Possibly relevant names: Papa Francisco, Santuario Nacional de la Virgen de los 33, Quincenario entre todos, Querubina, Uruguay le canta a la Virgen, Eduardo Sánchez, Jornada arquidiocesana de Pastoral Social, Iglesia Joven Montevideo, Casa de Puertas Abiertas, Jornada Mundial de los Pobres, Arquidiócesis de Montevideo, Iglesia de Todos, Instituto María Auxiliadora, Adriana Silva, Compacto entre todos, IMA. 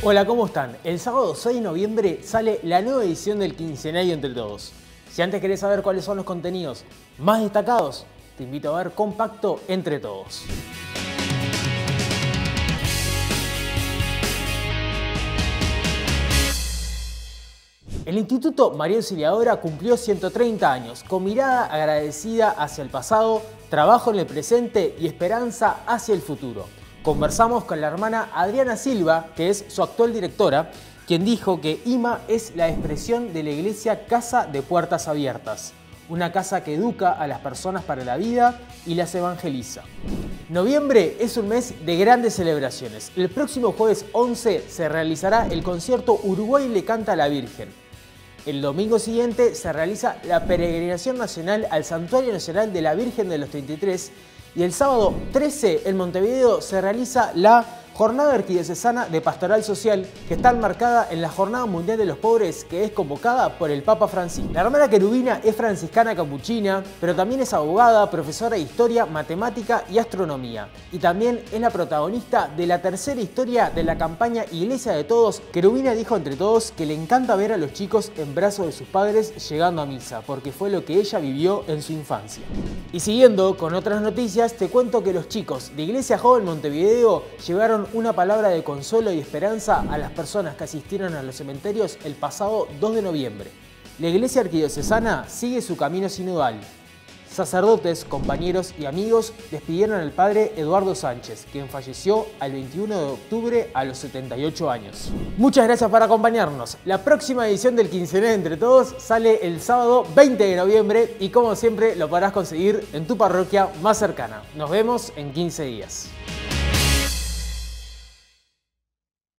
Hola, ¿cómo están? El sábado 6 de noviembre sale la nueva edición del Quincenario entre todos. Si antes querés saber cuáles son los contenidos más destacados, te invito a ver Compacto entre todos. El Instituto María Auxiliadora cumplió 130 años, con mirada agradecida hacia el pasado, trabajo en el presente y esperanza hacia el futuro. Conversamos con la hermana Adriana Silva, que es su actual directora, quien dijo que IMA es la expresión de la iglesia Casa de Puertas Abiertas, una casa que educa a las personas para la vida y las evangeliza. Noviembre es un mes de grandes celebraciones. El próximo jueves 11 se realizará el concierto Uruguay le canta a la Virgen. El domingo siguiente se realiza la peregrinación nacional al Santuario Nacional de la Virgen de los 33 y el sábado 13 en Montevideo se realiza la Jornada arquidiocesana de Pastoral Social, que está enmarcada en la Jornada Mundial de los Pobres, que es convocada por el Papa Francisco. La hermana Querubina es franciscana capuchina, pero también es abogada, profesora de historia, matemática y astronomía. Y también es la protagonista de la tercera historia de la campaña Iglesia de Todos. Querubina dijo entre todos que le encanta ver a los chicos en brazos de sus padres llegando a misa, porque fue lo que ella vivió en su infancia. Y siguiendo con otras noticias, te cuento que los chicos de Iglesia Joven Montevideo llevaron una palabra de consuelo y esperanza a las personas que asistieron a los cementerios el pasado 2 de noviembre. La Iglesia Arquidiocesana sigue su camino sinodal. Sacerdotes, compañeros y amigos despidieron al padre Eduardo Sánchez, quien falleció el 21 de octubre a los 78 años. Muchas gracias por acompañarnos. La próxima edición del Quincenario entre todos sale el sábado 20 de noviembre y como siempre lo podrás conseguir en tu parroquia más cercana. Nos vemos en 15 días.